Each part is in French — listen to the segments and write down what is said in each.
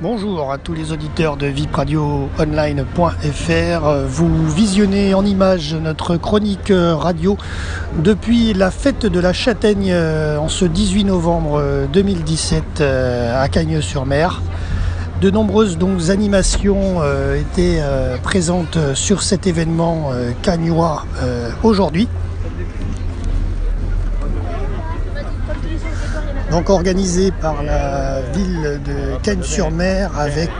Bonjour à tous les auditeurs de vipradioonline.fr. Vous visionnez en images notre chronique radio depuis la fête de la Châtaigne en ce 18 novembre 2017 à Cagnes-sur-Mer. De nombreuses donc animations étaient présentes sur cet événement cagnois aujourd'hui. Donc organisé par la ville de Cagnes-sur-Mer avec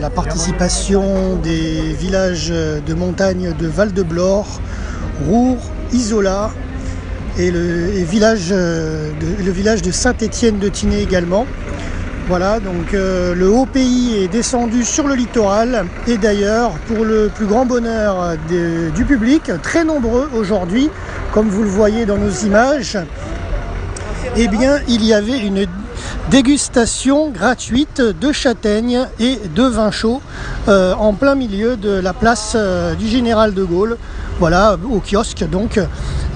la participation des villages de montagne de Val-de-Blore, Roure, Isola et le village de Saint-Étienne-de-Tinée également. Voilà, donc le Haut-Pays est descendu sur le littoral et d'ailleurs pour le plus grand bonheur du public, très nombreux aujourd'hui, comme vous le voyez dans nos images, eh bien, il y avait une dégustation gratuite de châtaignes et de vin chaud en plein milieu de la place du Général de Gaulle, voilà, au kiosque donc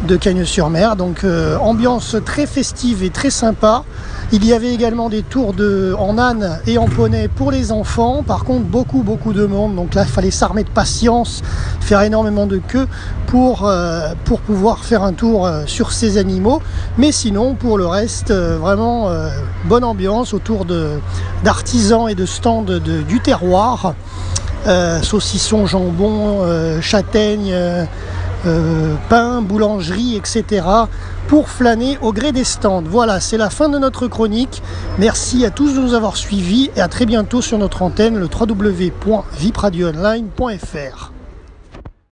de Cagnes-sur-Mer. Donc ambiance très festive et très sympa. Il y avait également des tours en âne et en poney pour les enfants. Par contre, beaucoup de monde. Donc là, il fallait s'armer de patience, faire énormément de queue pour pouvoir faire un tour sur ces animaux. Mais sinon, pour le reste, vraiment bonne ambiance autour d'artisans et de stands du terroir. Saucissons, jambon, châtaignes, pain, boulangerie, etc. pour flâner au gré des stands. Voilà, c'est la fin de notre chronique. Merci à tous de nous avoir suivis et à très bientôt sur notre antenne, le www.vipradioonline.fr.